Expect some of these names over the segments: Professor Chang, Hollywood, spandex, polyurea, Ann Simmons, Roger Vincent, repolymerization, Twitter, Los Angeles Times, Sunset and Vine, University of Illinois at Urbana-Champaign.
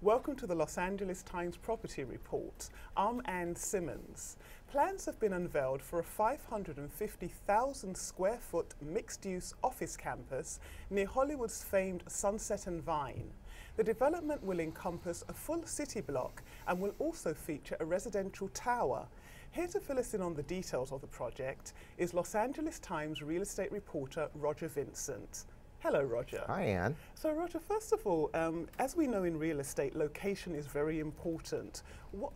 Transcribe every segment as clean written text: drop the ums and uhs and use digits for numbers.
Welcome to the Los Angeles Times Property Report. I'm Ann Simmons. Plans have been unveiled for a 550,000 square foot mixed-use office campus near Hollywood's famed Sunset and Vine. The development will encompass a full city block and will also feature a residential tower. Here to fill us in on the details of the project is Los Angeles Times real estate reporter Roger Vincent. Hello, Roger. Hi, Ann. So, Roger, first of all, as we know in real estate, location is very important.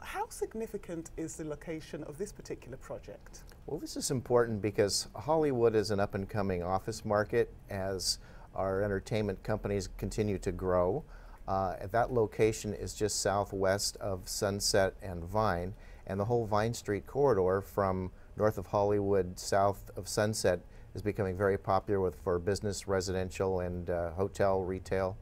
How significant is the location of this particular project? Well, this is important because Hollywood is an up-and-coming office market as our entertainment companies continue to grow. That location is just southwest of Sunset and Vine, and the whole Vine Street corridor from north of Hollywood, south of Sunset, is becoming very popular for business, residential, and hotel, retail.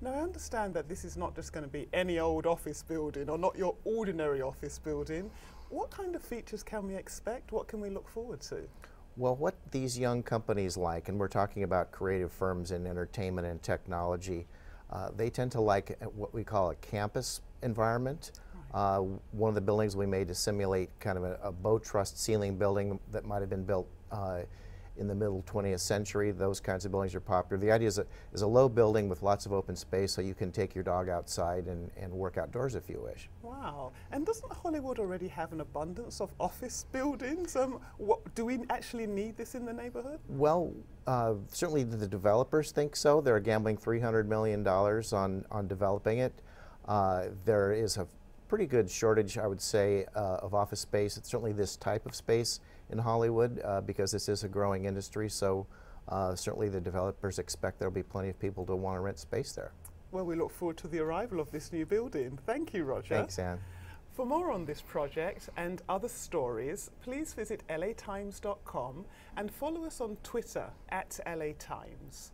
Now, I understand that this is not just going to be any old office building or not your ordinary office building. What kind of features can we expect? What can we look forward to? Well, what these young companies like, and we're talking about creative firms in entertainment and technology, they tend to like what we call a campus environment. One of the buildings we made to simulate kind of a bow truss ceiling building that might have been built in the middle 20th century. Those kinds of buildings are popular. The idea is a low building with lots of open space so you can take your dog outside and work outdoors if you wish. Wow. And doesn't Hollywood already have an abundance of office buildings? Do we actually need this in the neighborhood? Well, certainly the developers think so. They're gambling $300 million on developing it. There is a pretty good shortage, I would say, of office space. It's certainly this type of space in Hollywood because this is a growing industry, so certainly the developers expect there'll be plenty of people to want to rent space there. Well, we look forward to the arrival of this new building. Thank you, Roger. Thanks, Ann. For more on this project and other stories, please visit latimes.com and follow us on Twitter @LATimes.